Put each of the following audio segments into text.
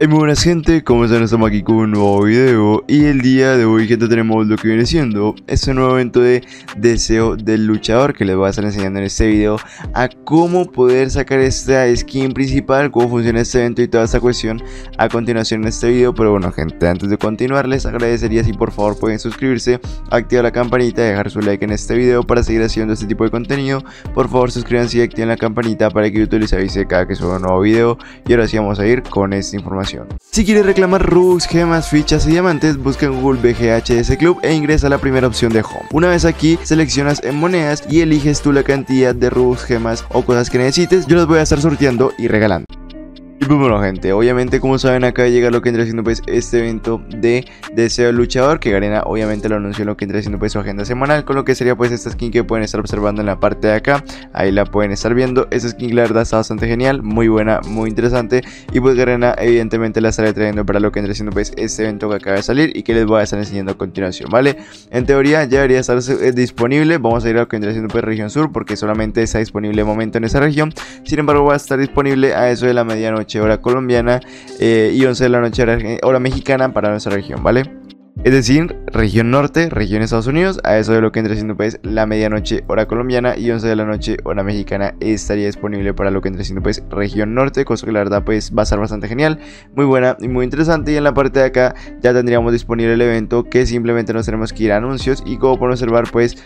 Hey, muy buenas gente, ¿cómo están? Estamos aquí con un nuevo video y el día de hoy, gente, tenemos lo que viene siendo este nuevo evento de Deseo del Luchador que les voy a estar enseñando en este video a cómo poder sacar esta skin principal, cómo funciona este evento y toda esta cuestión a continuación en este video. Pero bueno gente, antes de continuar les agradecería si por favor pueden suscribirse, activar la campanita y dejar su like en este video para seguir haciendo este tipo de contenido. Por favor suscríbanse y activen la campanita para que YouTube les avise cada que suba un nuevo video. Y ahora sí vamos a ir con esta información. Si quieres reclamar Rux, gemas, fichas y diamantes, busca en Google BGHS Club e ingresa a la primera opción de Home. Una vez aquí, seleccionas en monedas y eliges tú la cantidad de Rux, gemas o cosas que necesites. Yo las voy a estar sorteando y regalando. Y pues bueno gente, obviamente como saben acá llega lo que entra siendo pues este evento de Deseo del Luchador, que Garena obviamente lo anunció en lo que entra siendo pues su agenda semanal, con lo que sería pues esta skin que pueden estar observando en la parte de acá. Ahí la pueden estar viendo. Esta skin la verdad está bastante genial, muy buena, muy interesante, y pues Garena evidentemente la estará trayendo para lo que entra siendo pues este evento que acaba de salir y que les voy a estar enseñando a continuación, ¿vale? En teoría ya debería estar disponible. Vamos a ir a lo que entra siendo pues región sur, porque solamente está disponible de momento en esa región. Sin embargo va a estar disponible a eso de la medianoche hora colombiana y 11 de la noche hora mexicana para nuestra región, ¿vale? Es decir, región norte, región Estados Unidos, a eso de lo que entra siendo pues la medianoche hora colombiana y 11 de la noche hora mexicana estaría disponible para lo que entra siendo pues región norte, cosa que la verdad pues va a estar bastante genial, muy buena y muy interesante. Y en la parte de acá ya tendríamos disponible el evento, que simplemente nos tenemos que ir a anuncios y como pueden observar pues...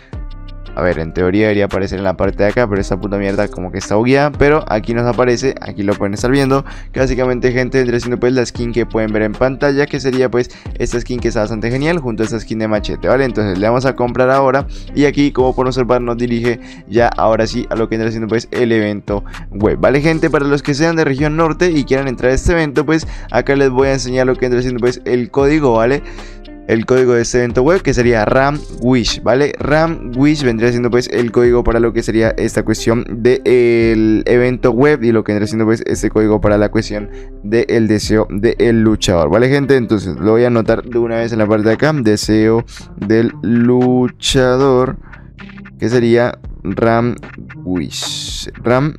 A ver, en teoría debería aparecer en la parte de acá, pero esta puta mierda como que está bugueada. Pero aquí nos aparece, aquí lo pueden estar viendo. Que básicamente gente vendría siendo pues la skin que pueden ver en pantalla, que sería pues esta skin que está bastante genial, junto a esta skin de machete, ¿vale? Entonces le vamos a comprar ahora. Y aquí como pueden observar nos dirige ya ahora sí a lo que vendría siendo pues el evento web, ¿vale gente? Para los que sean de región norte y quieran entrar a este evento, pues acá les voy a enseñar lo que vendría siendo pues el código, ¿vale? El código de este evento web, que sería RAM Wish, ¿vale? RAM Wish vendría siendo pues el código para lo que sería esta cuestión del evento web y lo que vendría siendo pues este código para la cuestión del deseo del luchador, ¿vale gente? Entonces lo voy a anotar de una vez en la parte de acá, deseo del luchador, que sería RAM Wish, RAM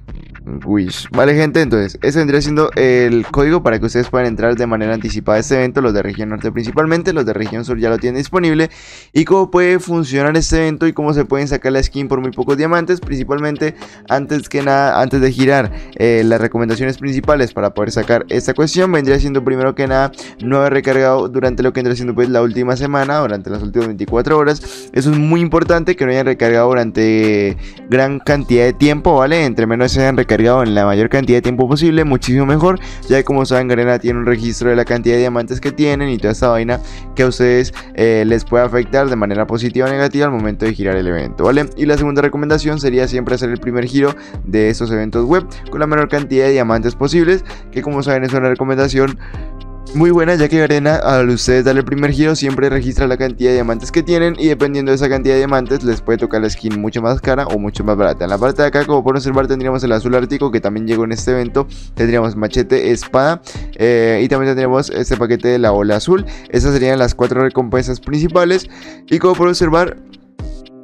Wish, vale gente. Entonces ese vendría siendo el código para que ustedes puedan entrar de manera anticipada a este evento, los de región norte principalmente. Los de región sur ya lo tienen disponible. Y cómo puede funcionar este evento y cómo se pueden sacar la skin por muy pocos diamantes, principalmente antes que nada, antes de girar las recomendaciones principales para poder sacar esta cuestión, vendría siendo primero que nada no haber recargado durante lo que entra siendo pues la última semana, durante las últimas 24 horas. Eso es muy importante, que no hayan recargado durante gran cantidad de tiempo, vale, entre menos se hayan recargado en la mayor cantidad de tiempo posible, muchísimo mejor. Ya que como saben Garena tiene un registro de la cantidad de diamantes que tienen y toda esta vaina, que a ustedes les puede afectar de manera positiva o negativa al momento de girar el evento, ¿vale? Y la segunda recomendación sería siempre hacer el primer giro de estos eventos web con la menor cantidad de diamantes posibles, que como saben es una recomendación muy buena, ya que Garena, al ustedes darle el primer giro, siempre registra la cantidad de diamantes que tienen y dependiendo de esa cantidad de diamantes les puede tocar la skin mucho más cara o mucho más barata. En la parte de acá, como pueden observar, tendríamos el azul ártico, que también llegó en este evento. Tendríamos machete, espada y también tendríamos este paquete de la ola azul. Esas serían las cuatro recompensas principales y como pueden observar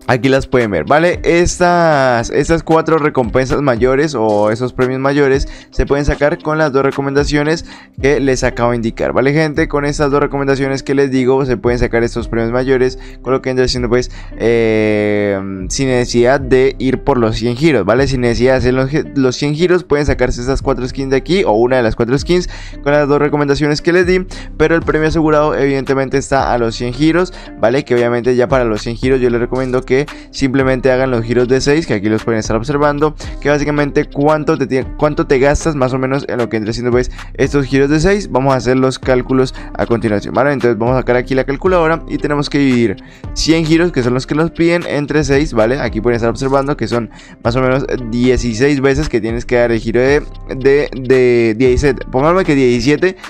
aquí las pueden ver, ¿vale? Estas cuatro recompensas mayores o esos premios mayores se pueden sacar con las dos recomendaciones que les acabo de indicar, ¿vale gente? Con estas dos recomendaciones que les digo se pueden sacar estos premios mayores, con lo que vendría siendo pues sin necesidad de ir por los 100 giros, ¿vale? Sin necesidad de hacer los 100 giros pueden sacarse estas cuatro skins de aquí o una de las cuatro skins con las dos recomendaciones que les di, pero el premio asegurado evidentemente está a los 100 giros, ¿vale? Que obviamente ya para los 100 giros yo les recomiendo que simplemente hagan los giros de 6, que aquí los pueden estar observando, que básicamente cuánto te gastas más o menos en lo que entra siendo pues estos giros de 6. Vamos a hacer los cálculos a continuación, ¿vale? Entonces vamos a sacar aquí la calculadora y tenemos que dividir 100 giros, que son los que nos piden, entre 6, ¿vale? Aquí pueden estar observando que son más o menos 16 veces que tienes que dar el giro de 17, pongámosle que 17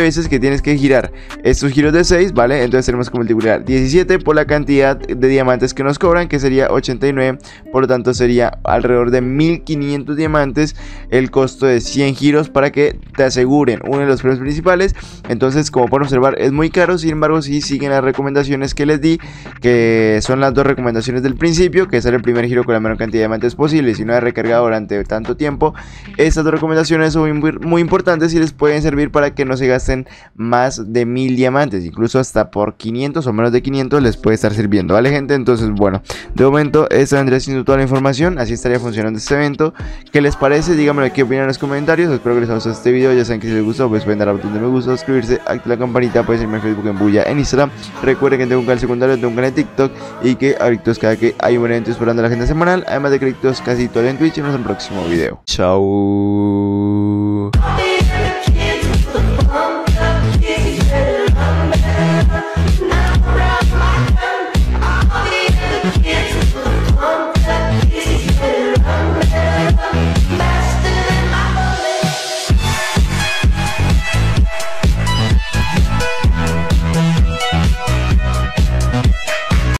veces que tienes que girar estos giros de 6, ¿vale? Entonces tenemos que multiplicar 17 por la cantidad de diamantes que que nos cobran, que sería 89, por lo tanto sería alrededor de 1500 diamantes, el costo de 100 giros para que te aseguren uno de los premios principales. Entonces, como pueden observar, es muy caro. Sin embargo, si siguen las recomendaciones que les di, que son las dos recomendaciones del principio, que sale el primer giro con la menor cantidad de diamantes posible, si no ha recargado durante tanto tiempo, estas dos recomendaciones son muy importantes y les pueden servir para que no se gasten más de 1000 diamantes, incluso hasta por 500 o menos de 500 les puede estar sirviendo, ¿vale, gente? Entonces, bueno, de momento esta vendría siendo toda la información, así estaría funcionando este evento. ¿Qué les parece? Díganmelo qué opinan en los comentarios. Espero que les haya gustado este video, ya saben que si les gustó pues pueden dar al botón de me gusta, suscribirse, activar la campanita, pueden seguirme en Facebook, en Bulla, en Instagram. Recuerden que tengo un canal secundario, tengo un canal de TikTok y que ahorita cada que hay un evento explorando la agenda semanal, además de créditos casi todo en Twitch. Nos vemos en el próximo video. Chao.